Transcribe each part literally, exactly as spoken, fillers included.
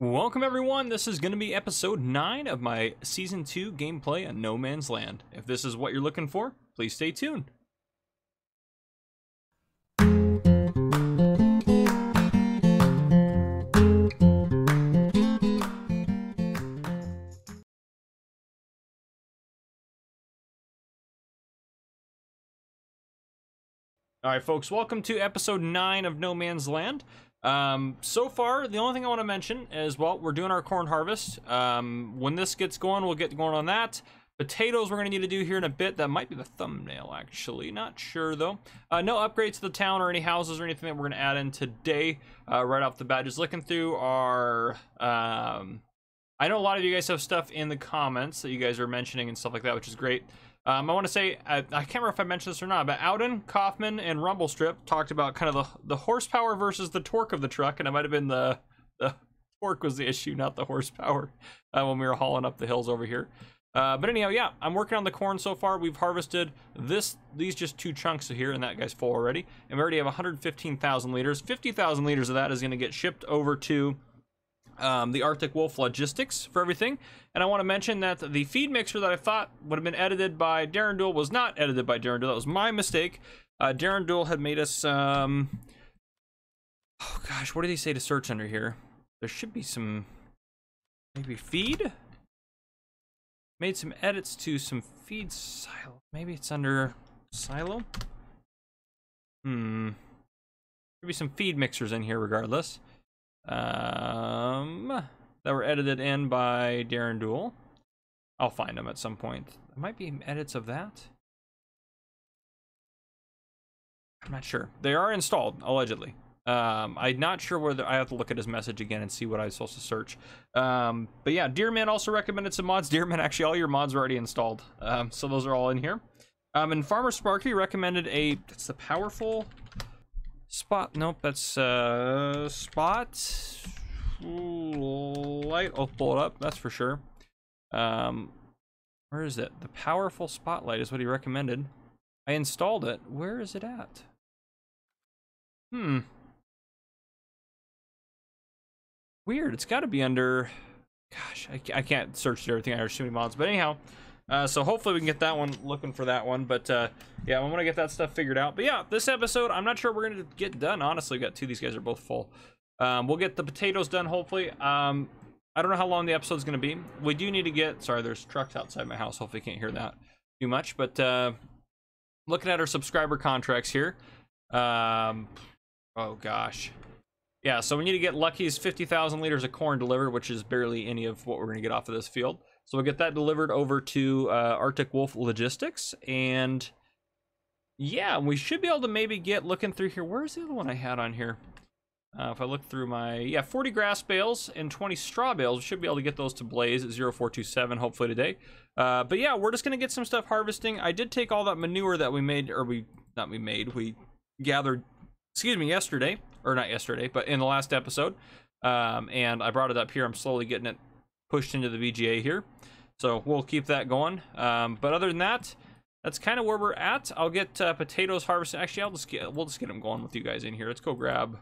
Welcome everyone, this is going to be episode nine of my season two gameplay on No Man's Land. If this is what you're looking for, please stay tuned. Alright folks, welcome to episode nine of No Man's Land. Um, so far, the only thing I want to mention is, well, we're doing our corn harvest. Um, when this gets going, we'll get going on that. Potatoes we're going to need to do here in a bit. That might be the thumbnail, actually. Not sure, though. Uh, no upgrades to the town or any houses or anything that we're going to add in today. Uh, right off the bat, just looking through our... Um, I know a lot of you guys have stuff in the comments that you guys are mentioning and stuff like that, which is great. Um, I want to say, I, I can't remember if I mentioned this or not, but Auden, Kaufman, and Rumble Strip talked about kind of the, the horsepower versus the torque of the truck, and it might have been the, the torque was the issue, not the horsepower, uh, when we were hauling up the hills over here. Uh, but anyhow, yeah, I'm working on the corn so far. We've harvested this, these just two chunks here, and that guy's full already. And we already have one hundred fifteen thousand liters. fifty thousand liters of that is going to get shipped over to... Um, the Arctic Wolf Logistics for everything. And I want to mention that the feed mixer that I thought would have been edited by Darren Duel was not edited by Darren Duel. That was my mistake. Uh, Darren Duel had made us, um, oh gosh, what did he say to search under here? There should be some, maybe feed? Made some edits to some feed silo. Maybe it's under silo? Hmm. There'll be some feed mixers in here regardless. Um, that were edited in by Darren Duel. I'll find them at some point. There might be edits of that. I'm not sure. They are installed, allegedly. Um, I'm not sure whether I have to look at his message again and see what I was supposed to search. Um, but yeah, Deerman also recommended some mods. Deerman, actually, all your mods are already installed. Um, so those are all in here. Um, and Farmer Sparky recommended a, that's the powerful... Spot, nope, that's, uh, spot, light, I'll pull it up, that's for sure. Um, where is it? The powerful spotlight is what he recommended. I installed it, where is it at? Hmm. Weird, it's gotta be under, gosh, I, I can't search everything, I have too many mods, but anyhow. Uh, so hopefully we can get that one, looking for that one, but uh, yeah, I'm gonna get that stuff figured out. But yeah, this episode, I'm not sure we're gonna get done, honestly. We got two, these guys are both full. Um, we'll get the potatoes done, hopefully. Um, I don't know how long the episode's gonna be. We do need to get, sorry, there's trucks outside my house, hopefully you can't hear that too much, but uh, looking at our subscriber contracts here, um, oh gosh. Yeah, so we need to get Lucky's fifty thousand liters of corn delivered, which is barely any of what we're gonna get off of this field. So we'll get that delivered over to uh, Arctic Wolf Logistics, and yeah, we should be able to maybe get looking through here. Where's the other one I had on here? Uh, if I look through my, yeah, forty grass bales and twenty straw bales, we should be able to get those to Blaze zero four two seven hopefully today. Uh, but yeah, we're just gonna get some stuff harvesting. I did take all that manure that we made, or we, not we made, we gathered, excuse me, yesterday, or not yesterday, but in the last episode, um, and I brought it up here. I'm slowly getting it pushed into the V G A here, so we'll keep that going. Um, but other than that, that's kind of where we're at. I'll get uh, potatoes harvested. Actually, I'll just get, we'll just get them going with you guys in here. Let's go grab.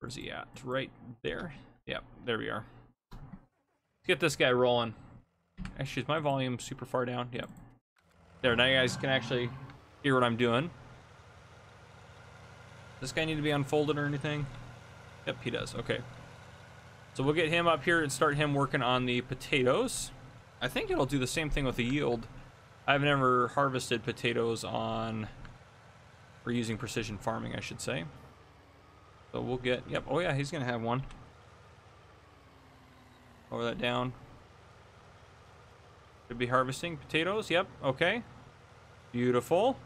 Where's he at? Right there. Yep, there we are. Let's get this guy rolling. Actually, is my volume super far down? Yep. There. Now you guys can actually hear what I'm doing. Does this guy need to be unfolded or anything? Yep, he does. Okay. So we'll get him up here and start him working on the potatoes. I think it'll do the same thing with the yield. I've never harvested potatoes on, or using precision farming, I should say. So we'll get, yep, oh yeah, he's gonna have one. Lower that down. Should be harvesting potatoes, yep, okay. Beautiful.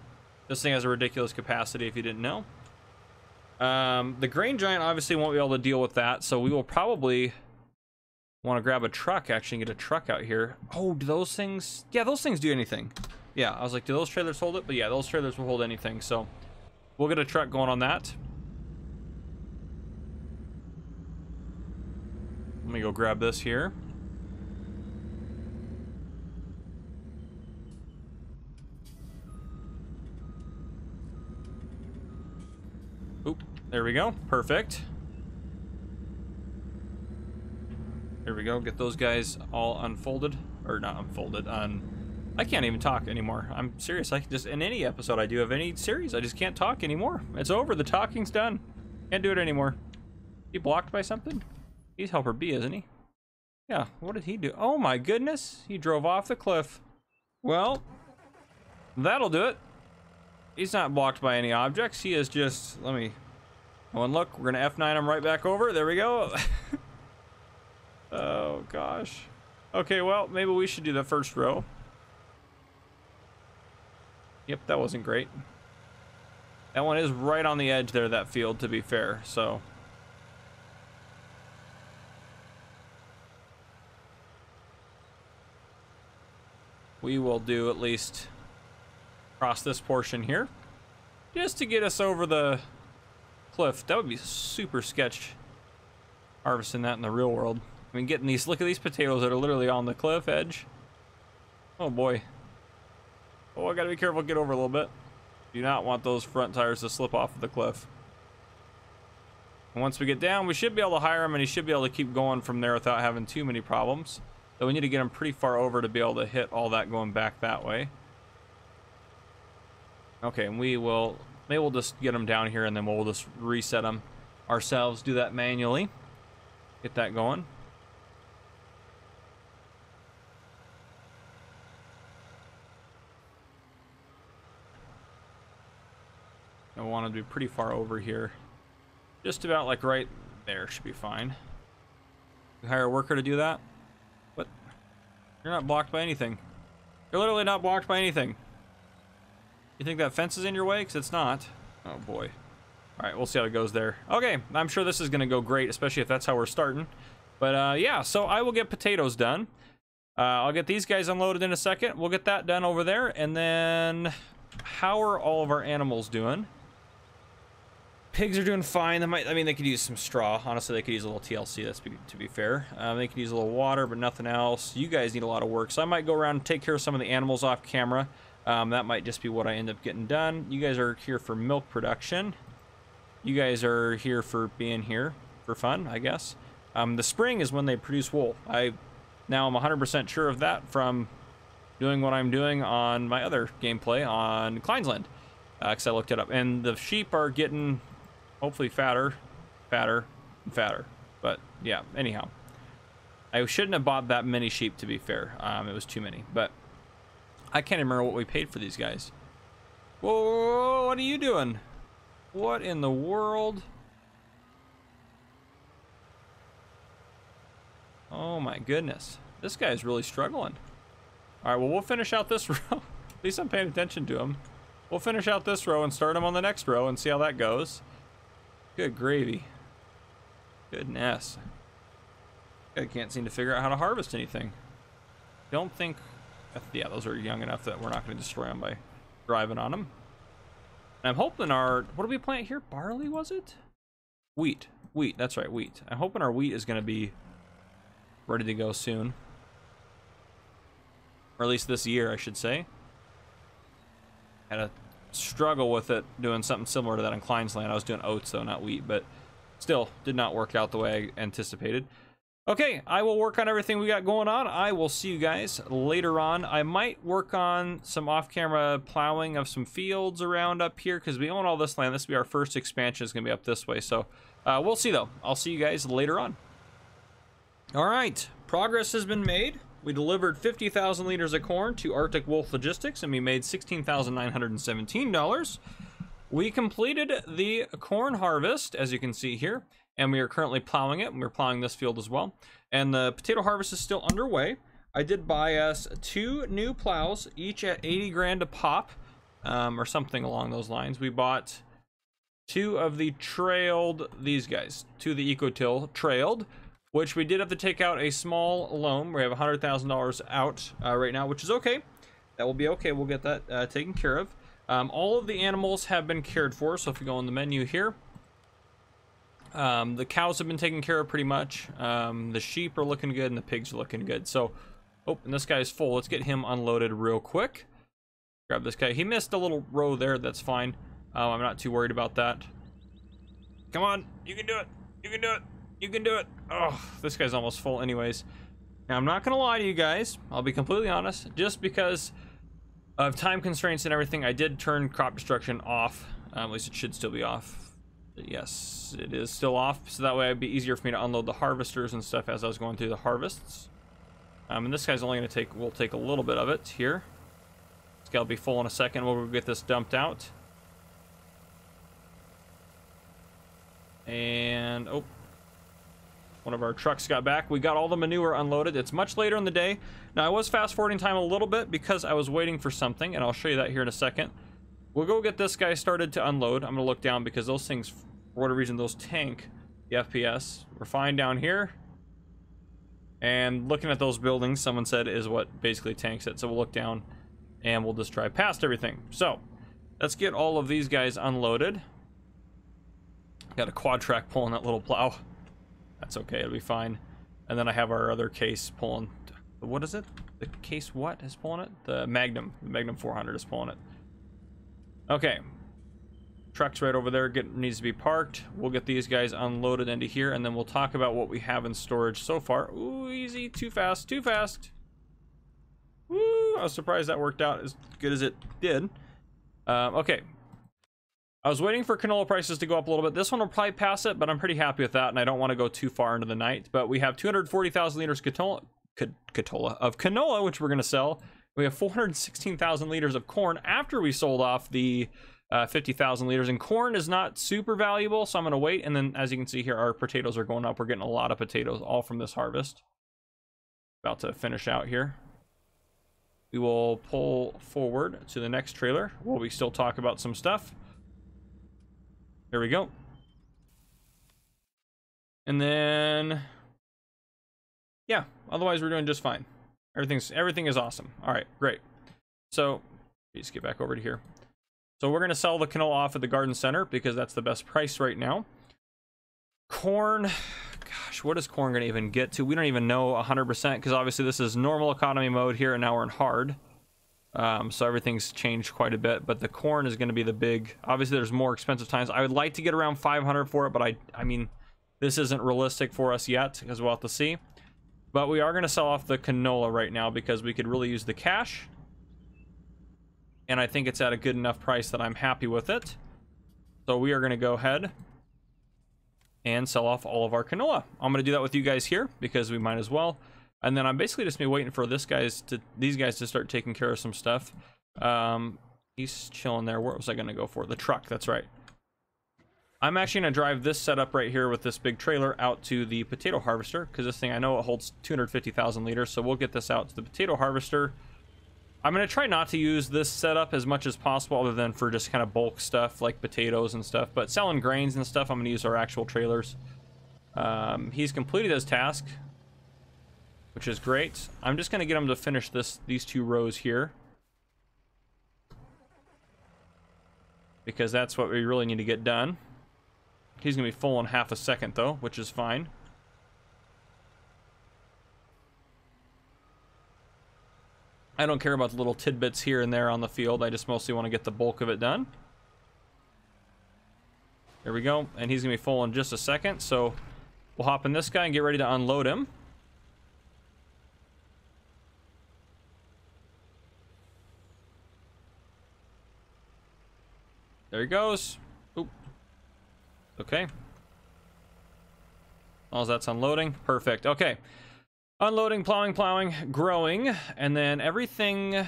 This thing has a ridiculous capacity if you didn't know. Um, the grain giant obviously won't be able to deal with that, so we will probably want to grab a truck, actually, and get a truck out here. Oh, do those things... Yeah, those things do anything. Yeah, I was like, do those trailers hold it? But yeah, those trailers will hold anything, so we'll get a truck going on that. Let me go grab this here. Oop, there we go, perfect. Here we go, get those guys all unfolded, or not unfolded, on, I can't even talk anymore. I'm serious, I can just, in any episode I do of any series, I just can't talk anymore. It's over, the talking's done. Can't do it anymore. He blocked by something? He's helper B, isn't he? Yeah, what did he do? Oh my goodness, he drove off the cliff. Well, that'll do it. He's not blocked by any objects, he is just, let me go and look, we're gonna F nine him right back over, there we go. Oh gosh. Okay, well, maybe we should do the first row. Yep, that wasn't great. That one is right on the edge there, that field, to be fair, so. We will do at least across this portion here, just to get us over the cliff. That would be super sketch, harvesting that in the real world. I mean, getting these, look at these potatoes that are literally on the cliff edge. Oh boy. Oh, I gotta be careful, get over a little bit. Do not want those front tires to slip off of the cliff. And once we get down, we should be able to hire him and he should be able to keep going from there without having too many problems. Though we need to get him pretty far over to be able to hit all that going back that way. Okay, and we will, maybe we'll just get him down here and then we'll just reset him ourselves, do that manually. Get that going. I want to be pretty far over here. Just about like right there should be fine. You hire a worker to do that? What? You're not blocked by anything. You're literally not blocked by anything. You think that fence is in your way? Because it's not. Oh boy. All right, we'll see how it goes there. Okay, I'm sure this is going to go great, especially if that's how we're starting. But uh, yeah, so I will get potatoes done. Uh, I'll get these guys unloaded in a second. We'll get that done over there. And then how are all of our animals doing? Pigs are doing fine. They might, I mean, they could use some straw. Honestly, they could use a little T L C, that's be, to be fair. Um, they could use a little water, but nothing else. You guys need a lot of work. So I might go around and take care of some of the animals off camera. Um, that might just be what I end up getting done. You guys are here for milk production. You guys are here for being here for fun, I guess. Um, the spring is when they produce wool. I now I'm one hundred percent sure of that from doing what I'm doing on my other gameplay on Kleinsland, because uh, I looked it up. And the sheep are getting hopefully fatter, fatter, and fatter. But yeah, anyhow, I shouldn't have bought that many sheep, to be fair. Um, it was too many, but I can't even remember what we paid for these guys. Whoa, what are you doing? What in the world? Oh my goodness. This guy's really struggling. All right, well, we'll finish out this row. At least I'm paying attention to him. We'll finish out this row and start him on the next row and see how that goes. Good gravy. Goodness. I can't seem to figure out how to harvest anything. Don't think... Yeah, those are young enough that we're not going to destroy them by driving on them. And I'm hoping our... What did we plant here? Barley, was it? Wheat. Wheat. That's right, wheat. I'm hoping our wheat is going to be ready to go soon. Or at least this year, I should say. Had a struggle with it doing something similar to that in Kleinsland. I was doing oats, though, not wheat. But still, did not work out the way I anticipated. Okay, I will work on everything we got going on. I will see you guys later on. I might work on some off-camera plowing of some fields around up here because we own all this land. This will be our first expansion. It's going to be up this way. So uh, we'll see, though. I'll see you guys later on. All right, progress has been made. We delivered fifty thousand liters of corn to Arctic Wolf Logistics, and we made sixteen thousand nine hundred seventeen dollars. We completed the corn harvest, as you can see here. And we are currently plowing it, and we're plowing this field as well. And the potato harvest is still underway. I did buy us two new plows, each at eighty grand a pop, um, or something along those lines. We bought two of the trailed, these guys, two of the eco-till trailed, which we did have to take out a small loan. We have one hundred thousand dollars out uh, right now, which is okay. That will be okay. We'll get that uh, taken care of. Um, all of the animals have been cared for, so if you go on the menu here, Um, the cows have been taken care of pretty much. Um, the sheep are looking good and the pigs are looking good. So, oh, and this guy's full. Let's get him unloaded real quick. Grab this guy. He missed a little row there. That's fine. Um, I'm not too worried about that. Come on. You can do it. You can do it. You can do it. Oh, this guy's almost full anyways. Now, I'm not gonna lie to you guys. I'll be completely honest. Just because of time constraints and everything, I did turn crop destruction off. Um, at least it should still be off. But yes, it is still off. So that way it'd be easier for me to unload the harvesters and stuff as I was going through the harvests. Um, and this guy's only gonna take, we'll take a little bit of it here. This guy'll be full in a second. We'll get this dumped out. And, oh. One of our trucks got back. We got all the manure unloaded. It's much later in the day. Now, I was fast-forwarding time a little bit because I was waiting for something, and I'll show you that here in a second. We'll go get this guy started to unload. I'm going to look down because those things, for whatever reason, those tank the F P S. We're fine down here. And looking at those buildings, someone said, is what basically tanks it. So we'll look down, and we'll just drive past everything. So, let's get all of these guys unloaded. Got a quad track pulling that little plow. That's okay, it'll be fine. And then I have our other case pulling, what is it? The case what is pulling it? The Magnum, the Magnum four hundred is pulling it. Okay, truck's right over there, get, needs to be parked. We'll get these guys unloaded into here and then we'll talk about what we have in storage so far. Ooh, easy, too fast, too fast. Woo, I was surprised that worked out as good as it did. Um, okay. I was waiting for canola prices to go up a little bit. This one will probably pass it, but I'm pretty happy with that, and I don't want to go too far into the night. But we have two hundred forty thousand liters catola, catola, of canola, which we're going to sell. We have four hundred sixteen thousand liters of corn after we sold off the uh, fifty thousand liters. And corn is not super valuable, so I'm going to wait. And then, as you can see here, our potatoes are going up. We're getting a lot of potatoes all from this harvest. About to finish out here. We will pull forward to the next trailer while we still talk about some stuff. There we go. And then, yeah, otherwise we're doing just fine. Everything's, everything is awesome. All right, great. So, let's get back over to here. So we're gonna sell the canola off at the garden center because that's the best price right now. Corn, gosh, what is corn gonna even get to? We don't even know one hundred percent because obviously this is normal economy mode here and now we're in hard. Um, so everything's changed quite a bit, but the corn is going to be the big, obviously there's more expensive times. I would like to get around five hundred for it, but I, I mean, this isn't realistic for us yet because we'll have to see, but we are going to sell off the canola right now because we could really use the cash. And I think it's at a good enough price that I'm happy with it. So we are going to go ahead and sell off all of our canola. I'm going to do that with you guys here because we might as well. And then I'm basically just be waiting for this guys to these guys to start taking care of some stuff. Um, he's chilling there. What was I gonna go for? The truck. That's right. I'm actually gonna drive this setup right here with this big trailer out to the potato harvester because this thing, I know it holds two hundred fifty thousand liters. So we'll get this out to the potato harvester. I'm gonna try not to use this setup as much as possible, other than for just kind of bulk stuff like potatoes and stuff. But selling grains and stuff, I'm gonna use our actual trailers. Um, he's completed his task, which is great. I'm just gonna get them to finish this these two rows here because that's what we really need to get done. He's gonna be full in half a second though, which is fine. I don't care about the little tidbits here and there on the field. I just mostly want to get the bulk of it done. There we go. And he's gonna be full in just a second, so we'll hop in this guy and get ready to unload him. There he goes. Oop. Okay. As long as that's unloading, perfect. Okay. Unloading, plowing, plowing, growing, and then everything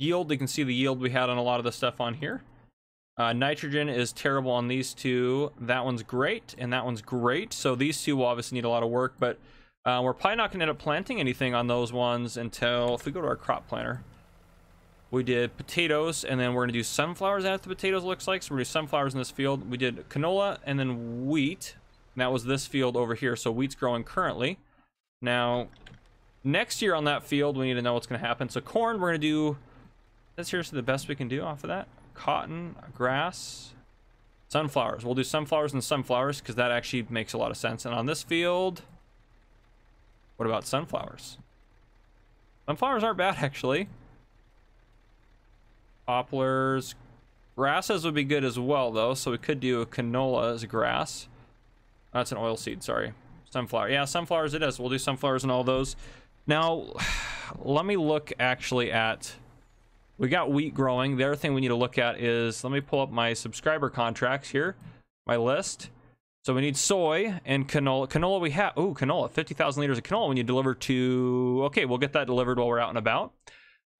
yield. You can see the yield we had on a lot of the stuff on here. Uh, nitrogen is terrible on these two. That one's great, and that one's great. So these two will obviously need a lot of work, but uh, we're probably not going to end up planting anything on those ones until, if we go to our crop planter. We did potatoes, and then we're gonna do sunflowers after potatoes, looks like. So we're gonna do sunflowers in this field. We did canola and then wheat, and that was this field over here. So wheat's growing currently. Now, next year on that field, we need to know what's gonna happen. So corn, we're gonna do, that's seriously the best we can do off of that. Cotton, grass, sunflowers. We'll do sunflowers and sunflowers because that actually makes a lot of sense. And on this field, what about sunflowers? Sunflowers aren't bad, actually. Poplars, grasses would be good as well though, so we could do a canola as grass. That's an oilseed, sorry. Sunflower. Yeah, sunflowers it is. We'll do sunflowers and all those. Now, let me look actually at... We got wheat growing. The other thing we need to look at is... Let me pull up my subscriber contracts here. My list. So we need soy and canola. Canola we have... Ooh, canola. fifty thousand liters of canola we need to deliver to... Okay, we'll get that delivered while we're out and about.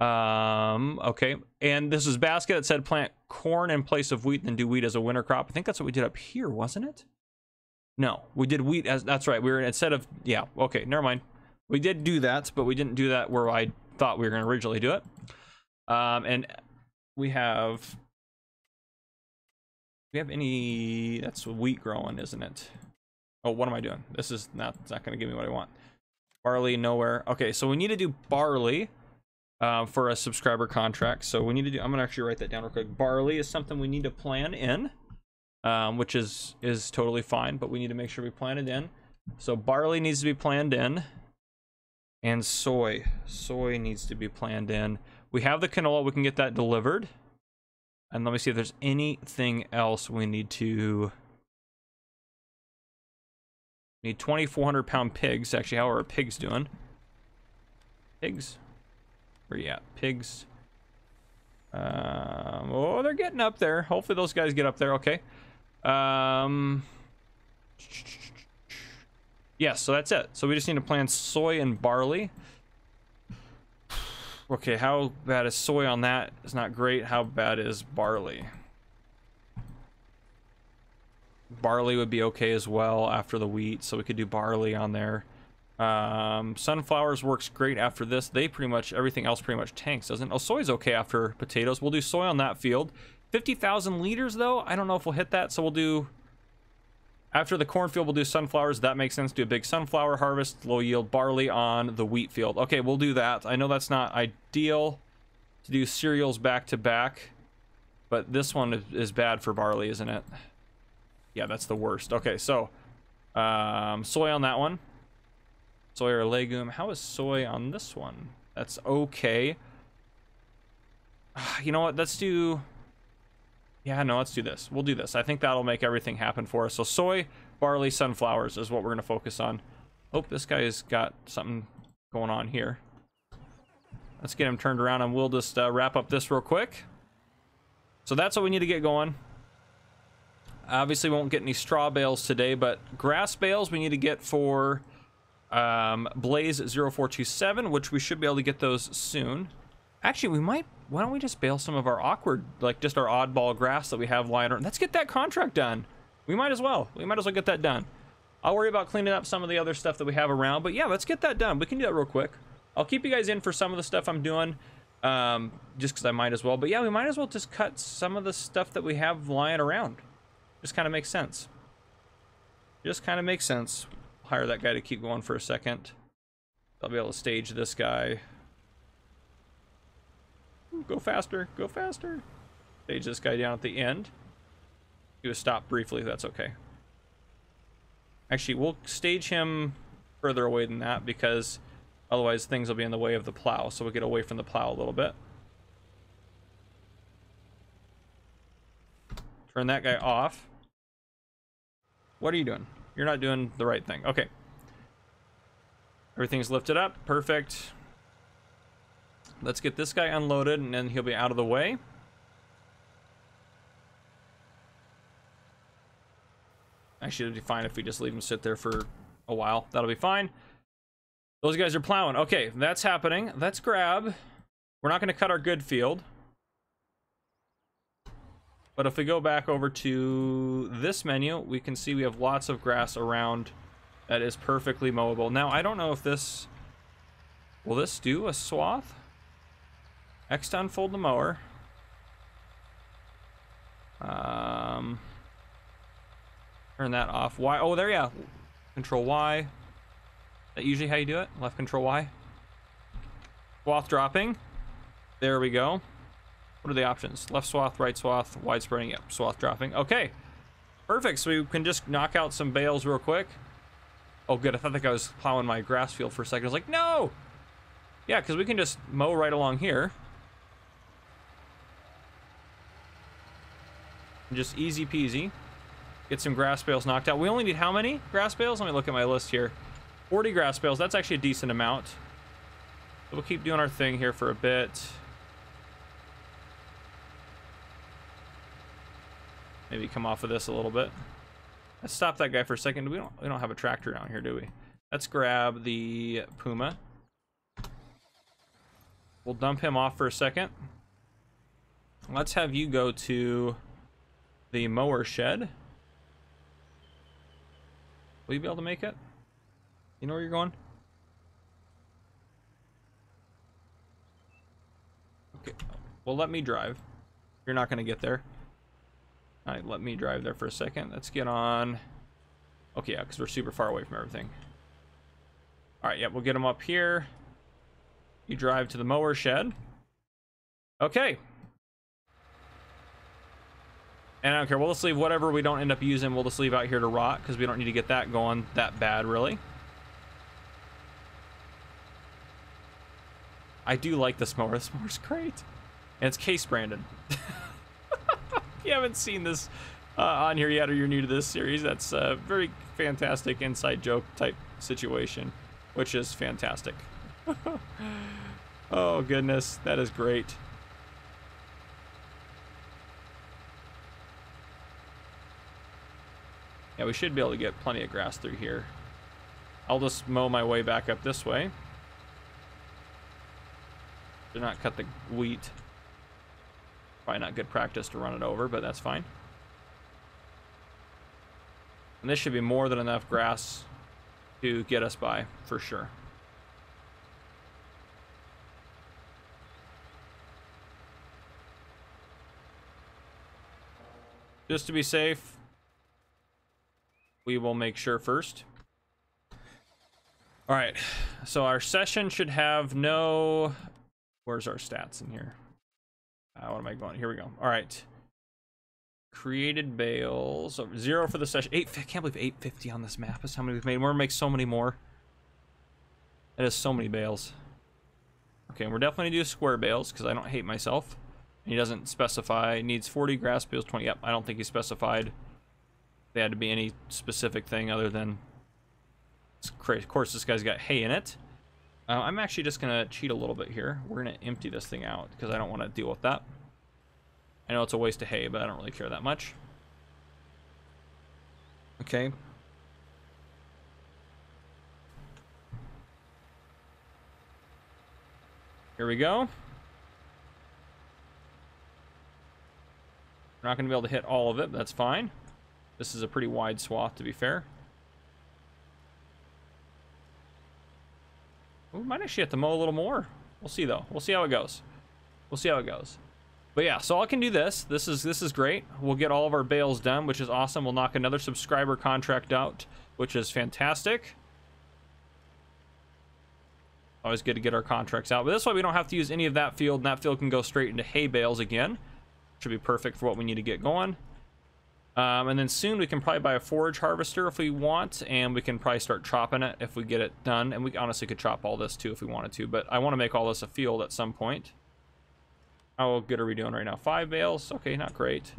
Um, okay. And this is basket that said plant corn in place of wheat and do wheat as a winter crop. I think that's what we did up here, wasn't it? No, we did wheat as, that's right. We were instead of, yeah, okay, never mind. We did do that, but we didn't do that where I thought we were going to originally do it. Um, and we have, do we have any, that's wheat growing, isn't it? Oh, what am I doing? This is not, it's not going to give me what I want. Barley, nowhere. Okay, so we need to do barley. Uh, for a subscriber contract. So we need to do, I'm gonna actually write that down real quick. Barley is something we need to plan in, um, which is is totally fine, but we need to make sure we plan it in. So barley needs to be planned in, and soy soy needs to be planned in. We have the canola, we can get that delivered. And let me see if there's anything else we need to we need twenty-four hundred pound pigs. Actually, how are our pigs doing? Pigs. Yeah, pigs. Um, oh, they're getting up there. Hopefully those guys get up there. Okay. Um, yeah, so that's it. So we just need to plant soy and barley. Okay, how bad is soy on that? It's not great. How bad is barley? Barley would be okay as well after the wheat, so we could do barley on there. Um, sunflowers works great after this. They pretty much, everything else pretty much tanks, doesn't it? Oh, soy's okay after potatoes. We'll do soy on that field. fifty thousand liters, though. I don't know if we'll hit that, so we'll do... After the cornfield, we'll do sunflowers. That makes sense. Do a big sunflower harvest, low yield barley on the wheat field. Okay, we'll do that. I know that's not ideal to do cereals back-to-back, but this one is bad for barley, isn't it? Yeah, that's the worst. Okay, so um, soy on that one. Soy or legume. How is soy on this one? That's okay. You know what? Let's do... Yeah, no, let's do this. We'll do this. I think that'll make everything happen for us. So soy, barley, sunflowers is what we're going to focus on. Oh, this guy's got something going on here. Let's get him turned around, and we'll just uh, wrap up this real quick. So that's what we need to get going. Obviously, we won't get any straw bales today, but grass bales we need to get for... Um, Blaze zero four two seven, which we should be able to get those soon. Actually, we might, why don't we just bale some of our awkward, like just our oddball grass that we have lying around. Let's get that contract done. We might as well. We might as well get that done. I'll worry about cleaning up some of the other stuff that we have around, but yeah, let's get that done. We can do that real quick. I'll keep you guys in for some of the stuff I'm doing, um, just because I might as well. But yeah, we might as well just cut some of the stuff that we have lying around. Just kind of makes sense. Just kind of makes sense. Hire that guy to keep going for a second. I'll be able to stage this guy. Ooh, go faster, go faster. Stage this guy down at the end. Do a stop briefly, that's okay. Actually, we'll stage him further away than that because otherwise things will be in the way of the plow. So we'll get away from the plow a little bit. Turn that guy off. What are you doing? You're not doing the right thing. Okay. Everything's lifted up. Perfect. Let's get this guy unloaded, and then he'll be out of the way. Actually, it'll be fine if we just leave him sit there for a while. That'll be fine. Those guys are plowing. Okay, that's happening. Let's grab. We're not going to cut our good field. But if we go back over to this menu, we can see we have lots of grass around that is perfectly mowable. Now, I don't know if this... Will this do a swath? X to unfold the mower. Um, turn that off. Y. Oh, there, yeah. Control Y. Is that usually how you do it? Left control Y. Swath dropping. There we go. What are the options? Left swath, right swath, wide spreading, yep, swath dropping. Okay, perfect. So we can just knock out some bales real quick. Oh, good. I thought that I was plowing my grass field for a second. I was like, no! Yeah, because we can just mow right along here. Just easy peasy. Get some grass bales knocked out. We only need how many grass bales? Let me look at my list here. forty grass bales. That's actually a decent amount. So we'll keep doing our thing here for a bit. Maybe come off of this a little bit. Let's stop that guy for a second. We don't we don't have a tractor down here, do we? Let's grab the Puma. We'll dump him off for a second. Let's have you go to the mower shed. Will you be able to make it? You know where you're going? Okay. Well, let me drive. You're not going to get there. All right, let me drive there for a second. Let's get on. Okay, yeah, because we're super far away from everything. All right, yeah, we'll get them up here. You drive to the mower shed. Okay. And I don't care. We'll just leave whatever we don't end up using. We'll just leave out here to rot because we don't need to get that going that bad, really. I do like this mower. This mower's great. And it's Case branded. If you haven't seen this uh, on here yet, or you're new to this series, that's a very fantastic inside joke type situation, which is fantastic. Oh, goodness. That is great. Yeah, we should be able to get plenty of grass through here. I'll just mow my way back up this way. Did not cut the wheat. Probably not good practice to run it over, but that's fine. And this should be more than enough grass to get us by, for sure. Just to be safe, we will make sure first. All right, so our session should have no... Where's our stats in here? Uh, what am I going? Here we go. All right. Created bales. So zero for the session. Eight, I can't believe eight fifty on this map is how many we've made. We're going to make so many more. That is so many bales. Okay, and we're definitely going to do square bales because I don't hate myself. And he doesn't specify. He needs forty grass bales, twenty. Yep, I don't think he specified they had to be any specific thing other than... It's crazy. Of course, this guy's got hay in it. Uh, I'm actually just going to cheat a little bit here. We're going to empty this thing out because I don't want to deal with that. I know it's a waste of hay, but I don't really care that much. Okay. Here we go. We're not going to be able to hit all of it, but that's fine. This is a pretty wide swath, to be fair. We might actually have to mow a little more. We'll see, though. We'll see how it goes. We'll see how it goes. But yeah, so I can do this. This is this is great. We'll get all of our bales done, which is awesome. We'll knock another subscriber contract out, which is fantastic. Always good to get our contracts out. But this way we don't have to use any of that field, and that field can go straight into hay bales again. Should be perfect for what we need to get going. Um, and then soon we can probably buy a forage harvester if we want, and we can probably start chopping it if we get it done. And we honestly could chop all this too if we wanted to, but I want to make all this a field at some point. How good are we doing right now? Five bales? Okay, not great.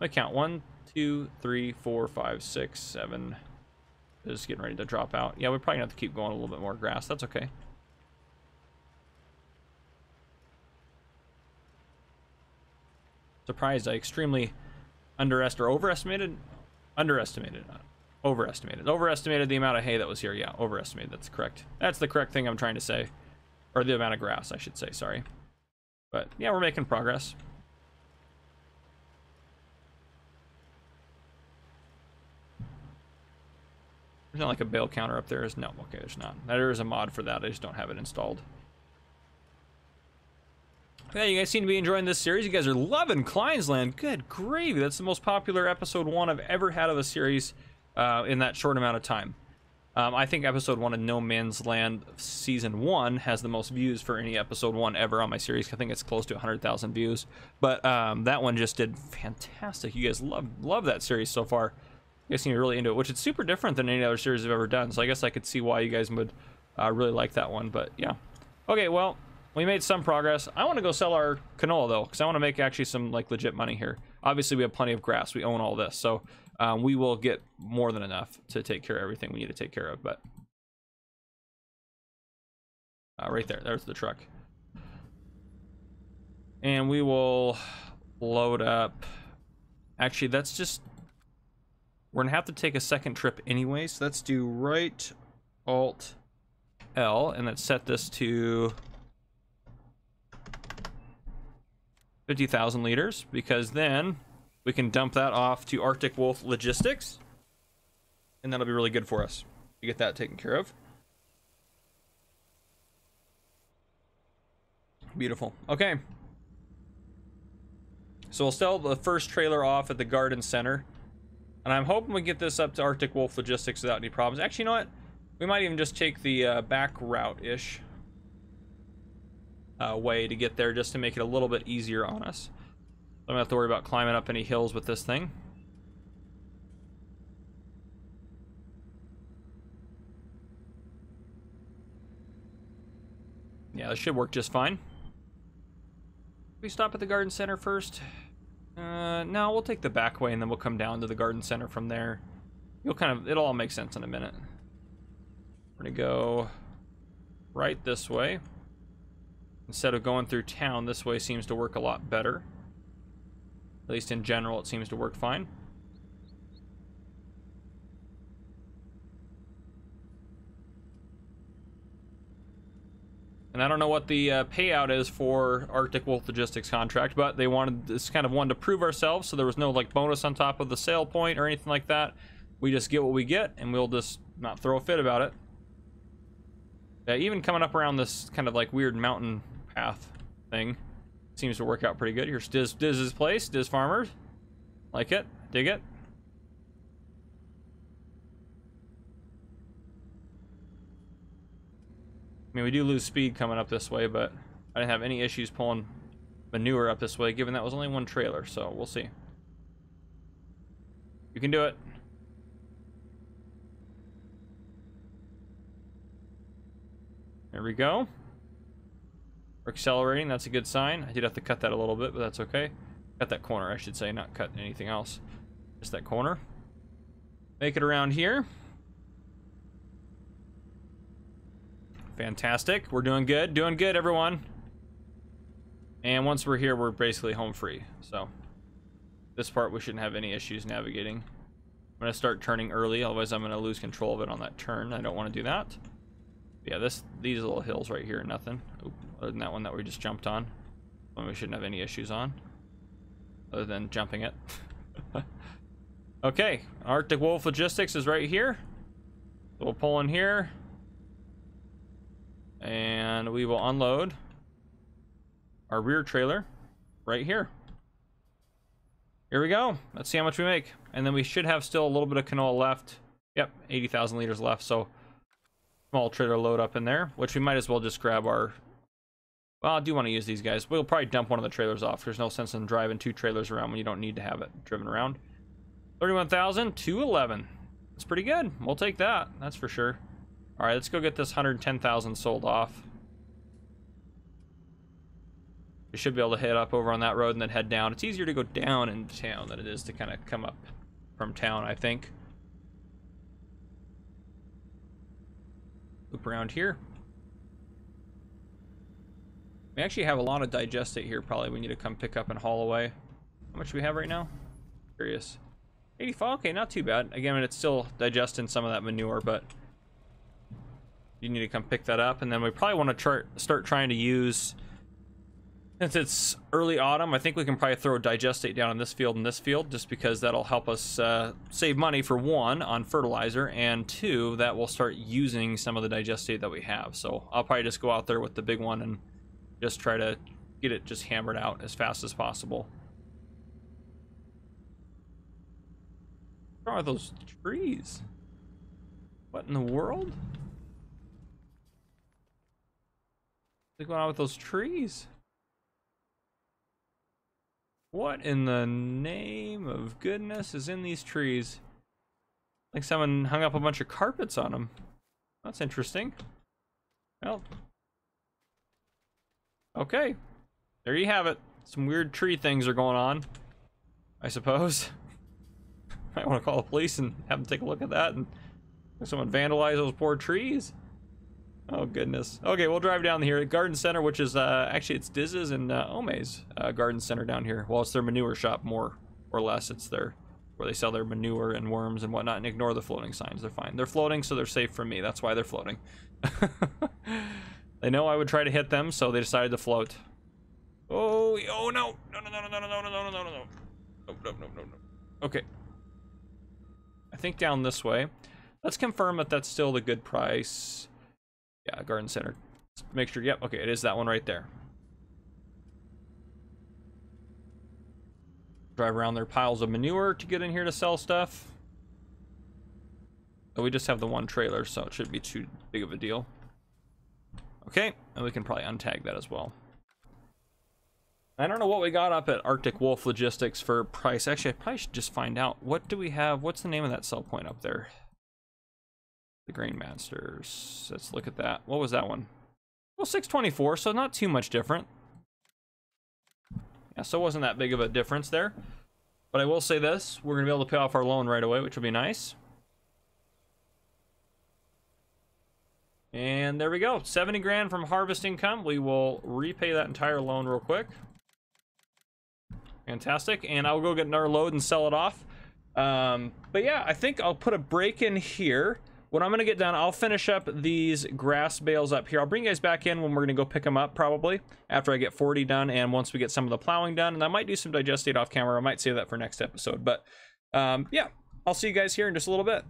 Let me count. One, two, three, four, five, six, seven. Just getting ready to drop out. Yeah, we're probably going to have to keep going a little bit more grass. That's okay. Surprised I extremely... Underest or overestimated? Underestimated. Overestimated. Overestimated the amount of hay that was here. Yeah, overestimated. That's correct. That's the correct thing I'm trying to say. Or the amount of grass, I should say. Sorry. But, yeah, we're making progress. There's not like a bale counter up there, is no. Okay, there's not. There is a mod for that. I just don't have it installed. Yeah, you guys seem to be enjoying this series. You guys are loving Kleinsland. Good gravy. That's the most popular episode one I've ever had of a series uh, in that short amount of time. Um, I think episode one of No Man's Land season one has the most views for any episode one ever on my series. I think it's close to one hundred thousand views. But um, that one just did fantastic. You guys love, love that series so far. You guys seem to be really into it, which is super different than any other series I've ever done. So I guess I could see why you guys would uh, really like that one. But yeah. Okay, well... We made some progress. I want to go sell our canola, though, because I want to make actually some, like, legit money here. Obviously, we have plenty of grass. We own all this. So um, we will get more than enough to take care of everything we need to take care of. But uh, right there, there's the truck. And we will load up. Actually, that's just, we're gonna have to take a second trip anyway, so let's do right alt L and let's set this to fifty thousand liters, because then we can dump that off to Arctic Wolf Logistics and that'll be really good for us to get that taken care of. Beautiful. Okay, so we'll sell the first trailer off at the garden center, and I'm hoping we get this up to Arctic Wolf Logistics without any problems. Actually, you know what, we might even just take the uh, back route ish Uh, way to get there, just to make it a little bit easier on us. I don't have to worry about climbing up any hills with this thing. Yeah, this should work just fine. We stop at the garden center first. Uh, no, we'll take the back way and then we'll come down to the garden center from there. You'll kind of, it'll all make sense in a minute. We're gonna go right this way. Instead of going through town, this way seems to work a lot better. At least in general, it seems to work fine. And I don't know what the uh, payout is for Arctic Wolf Logistics contract, but they wanted this kind of one to prove ourselves, so there was no like bonus on top of the sale point or anything like that. We just get what we get, and we'll just not throw a fit about it. Yeah, even coming up around this kind of like weird mountain path thing seems to work out pretty good. Here's Diz, Diz's place, Diz Farmers. Like it, dig it. I mean, we do lose speed coming up this way, but I didn't have any issues pulling manure up this way, given that was only one trailer, so we'll see. You can do it. There we go. We're accelerating, that's a good sign. I did have to cut that a little bit, but that's okay. Cut that corner, I should say, not cut anything else. Just that corner. Make it around here. Fantastic, we're doing good, doing good, everyone. And once we're here, we're basically home free. So this part, we shouldn't have any issues navigating. I'm gonna start turning early, otherwise I'm gonna lose control of it on that turn. I don't wanna do that. Yeah, this these little hills right here, nothing. Oop, other than that one that we just jumped on, one we shouldn't have any issues on, other than jumping it. Okay, Arctic Wolf Logistics is right here. We'll pull in here, and we will unload our rear trailer right here. Here we go. Let's see how much we make, and then we should have still a little bit of canola left. Yep, eighty thousand liters left. So. Small trailer load up in there, which we might as well just grab our, well, I do want to use these guys. We'll probably dump one of the trailers off. There's no sense in driving two trailers around when you don't need to have it driven around. thirty-one thousand two eleven. That's pretty good. We'll take that, that's for sure. All right, let's go get this one hundred ten thousand sold off. We should be able to head up over on that road and then head down. It's easier to go down into town than it is to kind of come up from town, I think. Loop around here. We actually have a lot of digestate here. Probably we need to come pick up and haul away. How much do we have right now? Curious. eighty-five. Okay, not too bad. Again, it's still digesting some of that manure, but you need to come pick that up. And then we probably want to start trying to use, since it's early autumn, I think we can probably throw digestate down in this field and this field, just because that'll help us uh, save money for one on fertilizer, and two, that we'll start using some of the digestate that we have. So I'll probably just go out there with the big one and just try to get it just hammered out as fast as possible. What are those trees? What in the world? What's going on with those trees? What in the name of goodness is in these trees? Like someone hung up a bunch of carpets on them. That's interesting. Well, okay, there you have it. Some weird tree things are going on, I suppose. Might want to call the police and have them take a look at that, and someone vandalize those poor trees. Oh goodness. Okay, we'll drive down here. Garden Center, which is uh, actually it's Diz's and uh, Ome's uh, Garden Center down here. Well, it's their manure shop more or less. It's their where they sell their manure and worms and whatnot. And ignore the floating signs. They're fine. They're floating, so they're safe from me. That's why they're floating. They know I would try to hit them, so they decided to float. Oh, oh no! No! No! No! No! No! No! No! No! No! No! No! No! No! No! Okay. I think down this way. Let's confirm that that's still the good price. Yeah, Garden Center. Let's make sure. Yep. Okay, it is that one right there. Drive around their piles of manure to get in here to sell stuff. But we just have the one trailer, so it shouldn't be too big of a deal. Okay, and we can probably untag that as well. I don't know what we got up at Arctic Wolf Logistics for price. Actually, I probably should just find out. What do we have? What's the name of that sell point up there? The Grain Masters. Let's look at that. What was that one? Well, six twenty-four, so not too much different. Yeah, so it wasn't that big of a difference there. But I will say this, we're going to be able to pay off our loan right away, which will be nice. And there we go. seventy grand from harvest income. We will repay that entire loan real quick. Fantastic. And I'll go get another load and sell it off. Um, but yeah, I think I'll put a break in here. When I'm going to get done, I'll finish up these grass bales up here. I'll bring you guys back in when we're going to go pick them up, probably, after I get forty done and once we get some of the plowing done. And I might do some digestate off camera. I might save that for next episode. But, um, yeah, I'll see you guys here in just a little bit.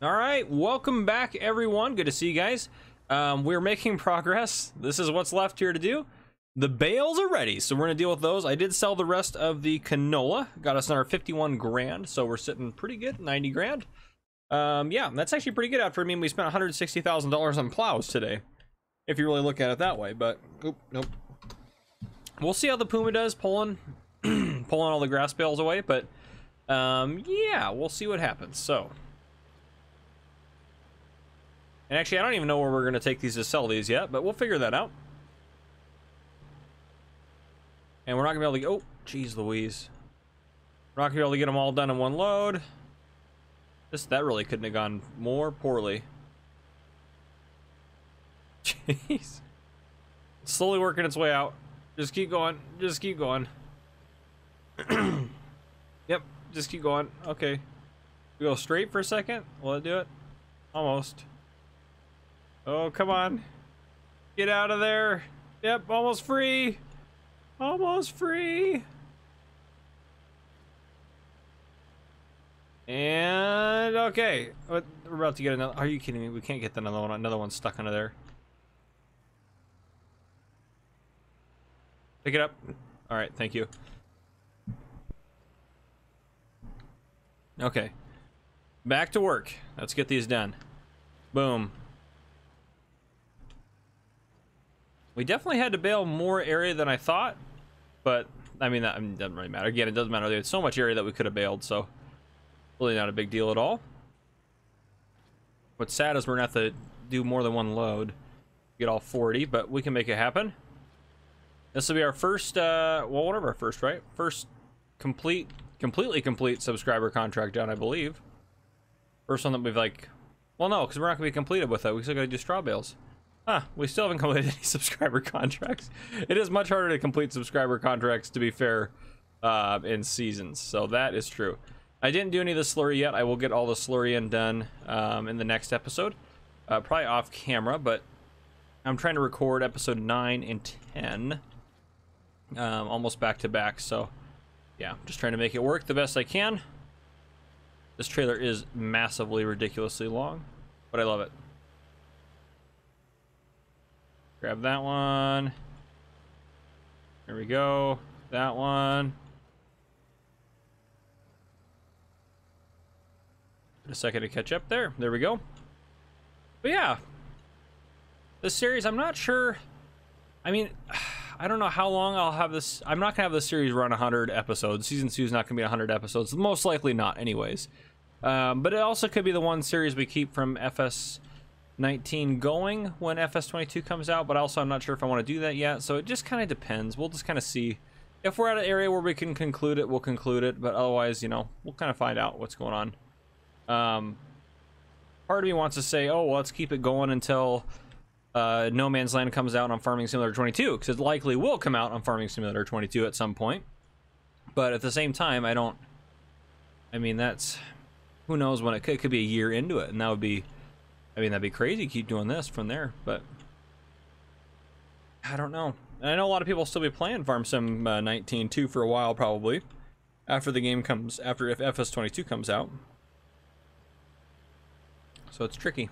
All right, welcome back, everyone. Good to see you guys. Um, we're making progress. This is what's left here to do. The bales are ready, so we're going to deal with those. I did sell the rest of the canola. Got us another fifty-one grand, so we're sitting pretty good, ninety grand. Um, yeah, that's actually pretty good after, I mean, we spent one hundred sixty thousand dollars on plows today, if you really look at it that way, but, oop, nope. We'll see how the Puma does, pulling, pulling all the grass bales away, but, um, yeah, we'll see what happens, so. And actually, I don't even know where we're going to take these to sell these yet, but we'll figure that out. And we're not going to be able to, oh, geez Louise. We're not going to be able to get them all done in one load. This, that really couldn't have gone more poorly. Jeez. It's slowly working its way out. Just keep going. Just keep going. Yep. Just keep going. Okay. We go straight for a second. Will it do it? Almost. Oh, come on. Get out of there. Yep. Almost free. Almost free. And okay, we're about to get another. Are you kidding me? We can't get another one. Another one stuck under there. Pick it up. All right, thank you. Okay, back to work. Let's get these done. Boom. We definitely had to bale more area than I thought, but I mean that I mean, doesn't really matter. Again, it doesn't matter. There's so much area that we could have baled, so. Really not a big deal at all. What's sad is we're gonna have to do more than one load, get all forty, but we can make it happen. This will be our first, uh, well, one of our first, right? First complete, completely complete subscriber contract done, I believe. First one that we've like, well, no, because we're not gonna be completed with it. We still gotta do straw bales. Huh, we still haven't completed any subscriber contracts. It is much harder to complete subscriber contracts, to be fair, uh, in seasons, so that is true. I didn't do any of the slurry yet. I will get all the slurry in done um, in the next episode. Uh, probably off camera, but I'm trying to record episode nine and ten. Um, almost back to back, so yeah. Just trying to make it work the best I can. This trailer is massively, ridiculously long, but I love it. Grab that one. There we go. That one. A second to catch up there. There we go. But yeah, this series, I'm not sure. I mean, I don't know how long I'll have this. I'm not gonna have this series run one hundred episodes. Season two is not gonna be one hundred episodes. Most likely not, anyways. Um, but it also could be the one series we keep from F S nineteen going when F S twenty-two comes out. But also, I'm not sure if I want to do that yet. So it just kind of depends. We'll just kind of see If we're at an area where we can conclude it, we'll conclude it, but otherwise, you know, we'll kind of find out what's going on. Um, part of me wants to say, oh, well, let's keep it going until uh, No Man's Land comes out on Farming Simulator twenty-two, because it likely will come out on Farming Simulator twenty-two at some point. But at the same time, I don't... I mean, that's... Who knows when it could, it could be a year into it, and that would be... I mean, that'd be crazy to keep doing this from there, but... I don't know. And I know a lot of people will still be playing Farm Sim uh, nineteen too for a while, probably. After the game comes, after if F S twenty-two comes out. So it's tricky.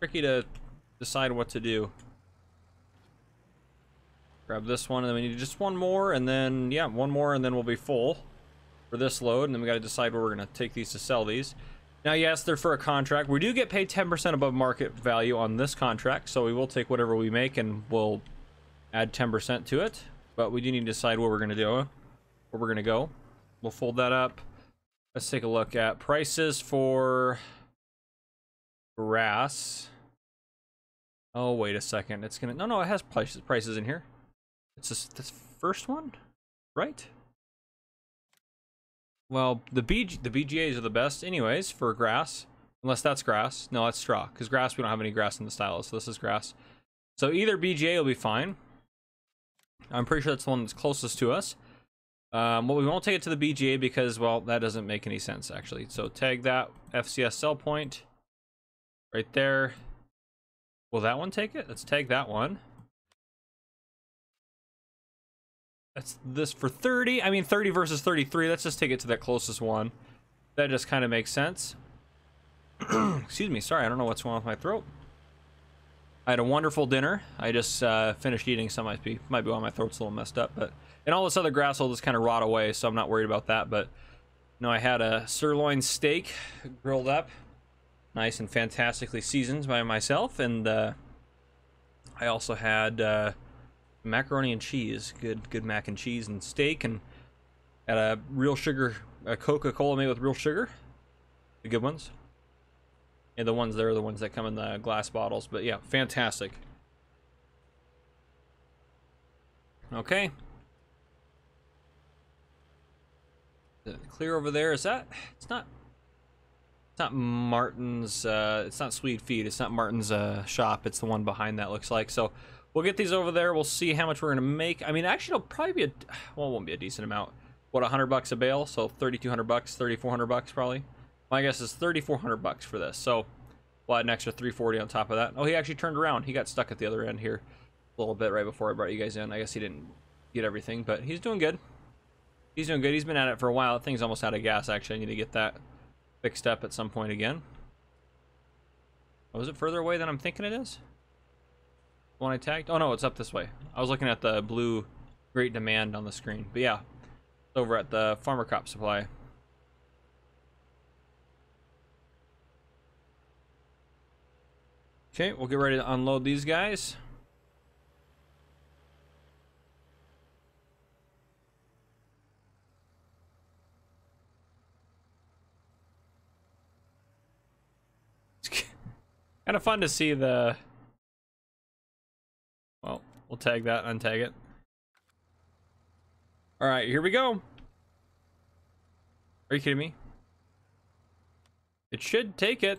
Tricky to decide what to do. Grab this one, and then we need just one more, and then, yeah, one more, and then we'll be full for this load, and then we gotta decide where we're gonna take these to sell these. Now, yes, they're for a contract. We do get paid ten percent above market value on this contract, so we will take whatever we make, and we'll... add ten percent to it, but we do need to decide what we're going to do, where we're going to go. We'll fold that up. Let's take a look at prices for grass. Oh, wait a second. It's going to... No, no, it has prices, prices in here. It's this, this first one, right? Well, the, B G, the B G As are the best anyways for grass, unless that's grass. No, that's straw, because grass, we don't have any grass in the stylus, so this is grass. So either B G A will be fine. I'm pretty sure that's the one that's closest to us. Um, well, we won't take it to the B G A because, well, that doesn't make any sense, actually. So tag that F C S sell point right there. Will that one take it? Let's tag that one. That's this for thirty. I mean, thirty versus thirty-three. Let's just take it to that closest one. That just kind of makes sense. Excuse me. Sorry, I don't know what's wrong with my throat. I had a wonderful dinner. I just uh, finished eating some. Might be, might be why my throat's a little messed up, but and all this other grass will just kind of rot away, so I'm not worried about that. But no, I had a sirloin steak grilled up, nice and fantastically seasoned by myself, and uh, I also had uh, macaroni and cheese, good, good mac and cheese and steak, and had a real sugar, a Coca-Cola made with real sugar, the good ones. And the ones there are the ones that come in the glass bottles. But yeah, fantastic. Okay. The clear over there, is that? It's not It's not Martin's, uh, it's not Swede Feed. It's not Martin's uh, shop. It's the one behind that, looks like. So we'll get these over there. We'll see how much we're going to make. I mean, actually, it'll probably be a, well, it won't be a decent amount. What, one hundred bucks a bale? So thirty-two hundred bucks, thirty-four hundred bucks probably. My guess is thirty-four hundred bucks for this, so we'll add an extra three forty on top of that. Oh, he actually turned around. He got stuck at the other end here a little bit right before I brought you guys in. I guess he didn't get everything, but he's doing good. He's doing good. He's been at it for a while. That thing's almost out of gas, actually. I need to get that fixed up at some point again. Oh, is it further away than I'm thinking it is? The one I tagged? Oh, no, it's up this way. I was looking at the blue Great Demand on the screen, but yeah, it's over at the Farmer Cop Supply. Okay, we'll get ready to unload these guys. It's kind of fun to see the... Well, we'll tag that, untag it. All right, here we go. Are you kidding me? It should take it.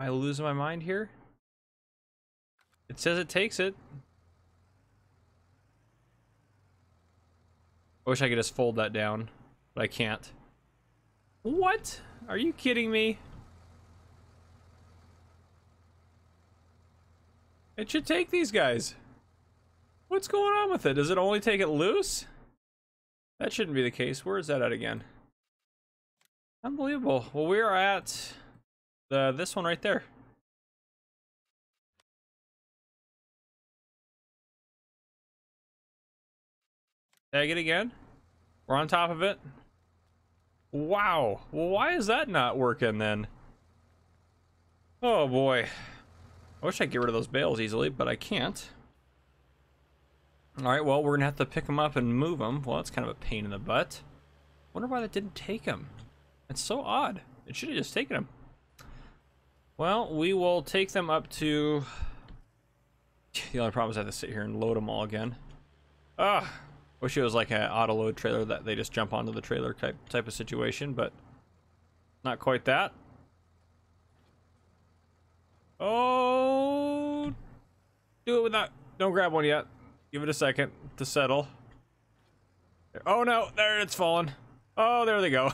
Am I losing my mind here? It says it takes it. I wish I could just fold that down, but I can't. What? Are you kidding me? It should take these guys. What's going on with it? Does it only take it loose? That shouldn't be the case. Where is that at again? Unbelievable. Well, we are at... Uh, this one right there. Tag it again. We're on top of it. Wow. Well, why is that not working then? Oh boy. I wish I could get rid of those bales easily, but I can't. All right, well, we're gonna have to pick them up and move them. Well, that's kind of a pain in the butt. Wonder why that didn't take them. It's so odd. It should have just taken them. Well, we will take them up to... The only problem is I have to sit here and load them all again. Ah, uh, wish it was like an auto load trailer that they just jump onto the trailer type type of situation, but not quite that. Oh, do it without. Don't grab one yet. Give it a second to settle. There, oh no, there it's fallen. Oh, there they go.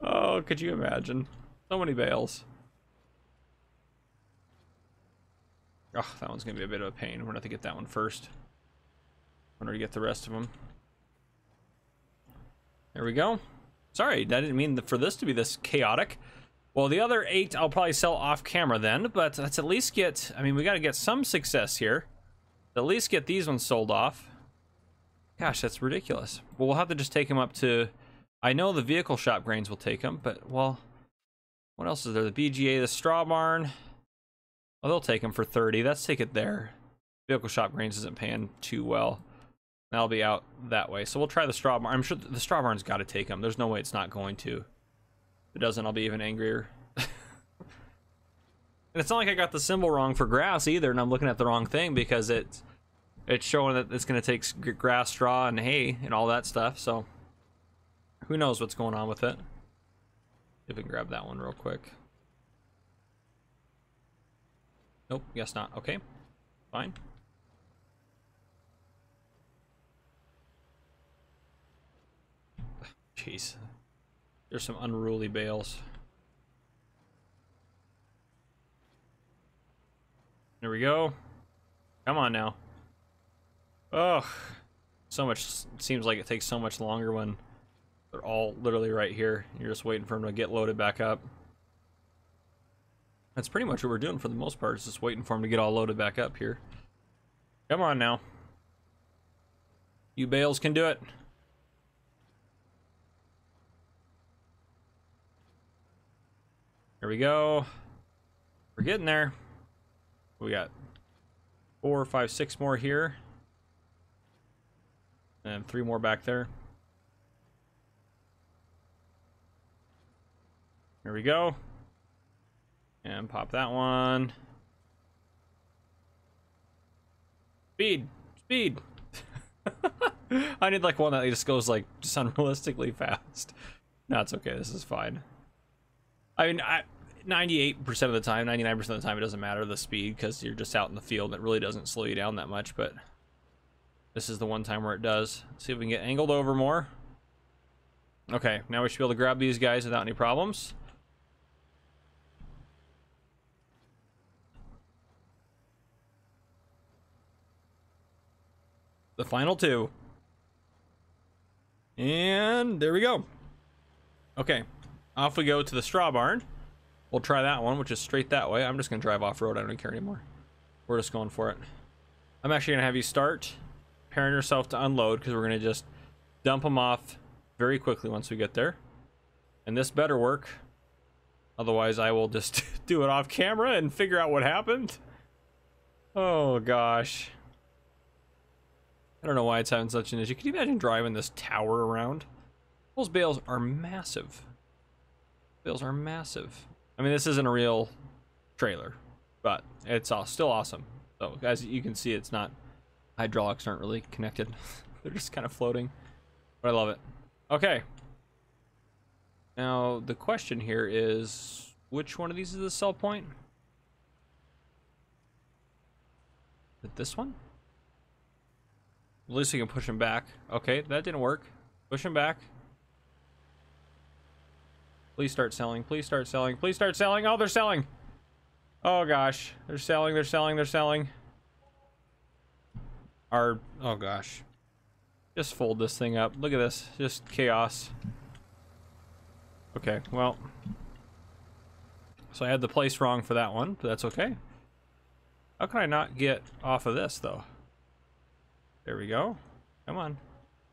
Oh, could you imagine? So many bales. Oh, that one's gonna be a bit of a pain. We're gonna have to get that one first. I'm gonna get the rest of them. There we go. Sorry, I didn't mean for this to be this chaotic. Well, the other eight I'll probably sell off camera then, but let's at least get, I mean, we gotta get some success here. At least get these ones sold off. Gosh, that's ridiculous. Well, we'll have to just take them up to, I know the vehicle shop grains will take them, but, well, what else is there? The B G A, the straw barn. Oh, they'll take them for thirty. Let's take it there. Vehicle shop grains isn't paying too well. That'll be out that way. So we'll try the straw barn. I'm sure the straw barn's gotta take them. There's no way it's not going to. If it doesn't, I'll be even angrier. And it's not like I got the symbol wrong for grass either, and I'm looking at the wrong thing because it's it's showing that it's going to take grass, straw, and hay and all that stuff. So who knows what's going on with it? If we can grab that one real quick. Nope, guess not. Okay, fine. Jeez. There's some unruly bales. There we go. Come on now. Oh, so much. Seems like it takes so much longer when they're all literally right here. You're just waiting for them to get loaded back up. That's pretty much what we're doing for the most part. Is just waiting for them to get all loaded back up here. Come on now. You bales can do it. Here we go. We're getting there. We got four, five, six more here. And three more back there. Here we go. And pop that one. Speed, speed. I need like one that just goes like just unrealistically fast. No, it's okay, this is fine. I mean, I, ninety-eight percent of the time, ninety-nine percent of the time, it doesn't matter the speed because you're just out in the field. It really doesn't slow you down that much, but this is the one time where it does. Let's see if we can get angled over more. Okay, now we should be able to grab these guys without any problems. The final two. And there we go. Okay. Off we go to the straw barn. We'll try that one, which is straight that way. I'm just going to drive off-road. I don't care anymore. We're just going for it. I'm actually going to have you start preparing yourself to unload because we're going to just dump them off very quickly once we get there. And this better work. Otherwise, I will just do it off camera and figure out what happened. Oh, gosh. I don't know why it's having such an issue. Can you imagine driving this tower around? Those bales are massive. Bales are massive. I mean, this isn't a real trailer, but it's all still awesome. So, as you can see, it's not, hydraulics aren't really connected. They're just kind of floating, but I love it. Okay. Now, the question here is, which one of these is the sell point? Is it this one? At least we can push them back. Okay, that didn't work. Push them back. Please start selling. Please start selling. Please start selling. Oh, they're selling. Oh, gosh. They're selling. They're selling. They're selling. Our... Oh, gosh. Just fold this thing up. Look at this. Just chaos. Okay, well. So I had the place wrong for that one, but that's okay. How can I not get off of this, though? There we go. Come on.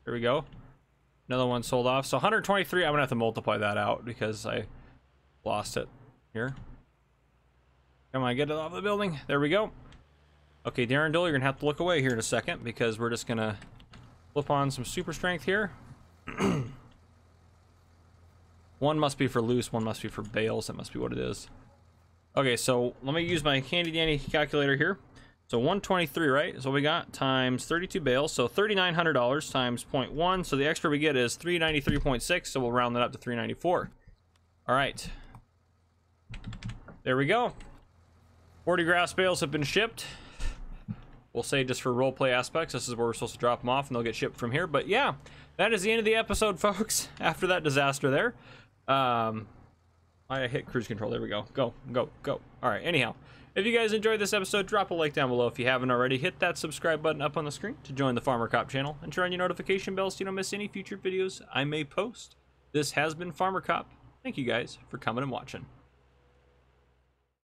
There we go. Another one sold off. So one hundred twenty-three, I'm gonna have to multiply that out because I lost it here. Come on, get it off the building. There we go. Okay, Darren Duel, you're gonna have to look away here in a second because we're just gonna flip on some super strength here. One must be for loose, one must be for bales. That must be what it is. Okay, so let me use my handy dandy calculator here. So one twenty-three, right? So we got times thirty-two bales, so thirty-nine hundred dollars times zero point one. So the extra we get is three ninety-three point six, so we'll round that up to three ninety-four. All right, there we go. forty grass bales have been shipped. We'll say, just for role play aspects, this is where we're supposed to drop them off and they'll get shipped from here. But yeah, that is the end of the episode, folks. After that disaster there, um I hit cruise control. There we go. Go, go, go. All right, anyhow, if you guys enjoyed this episode, drop a like down below if you haven't already. Hit that subscribe button up on the screen to join the Farmer Cop channel and turn on your notification bells so you don't miss any future videos I may post. This has been Farmer Cop. Thank you guys for coming and watching.